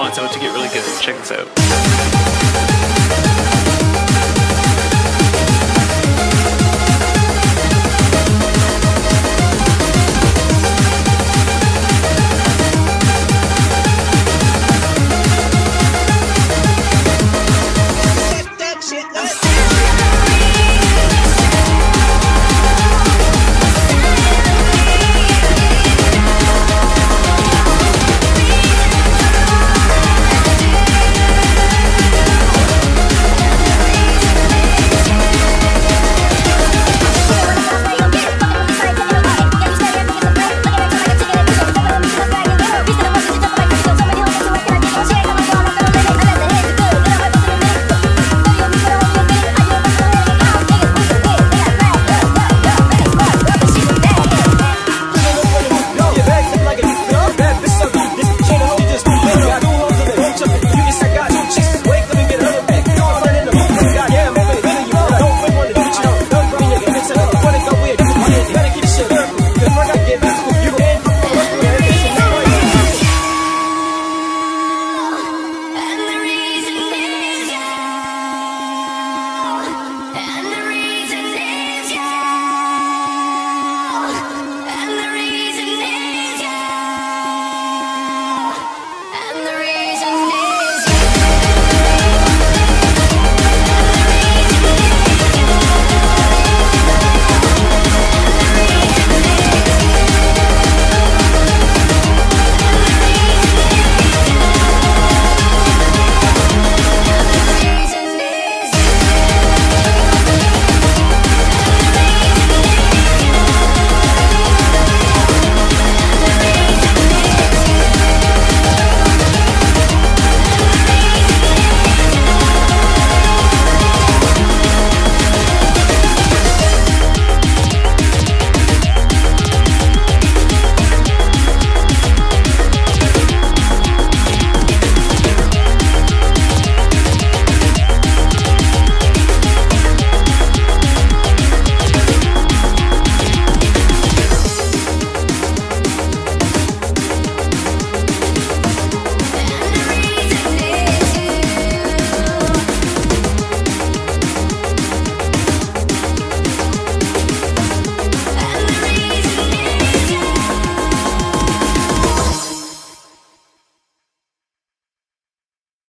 on, so it's going to get really good. Check this out.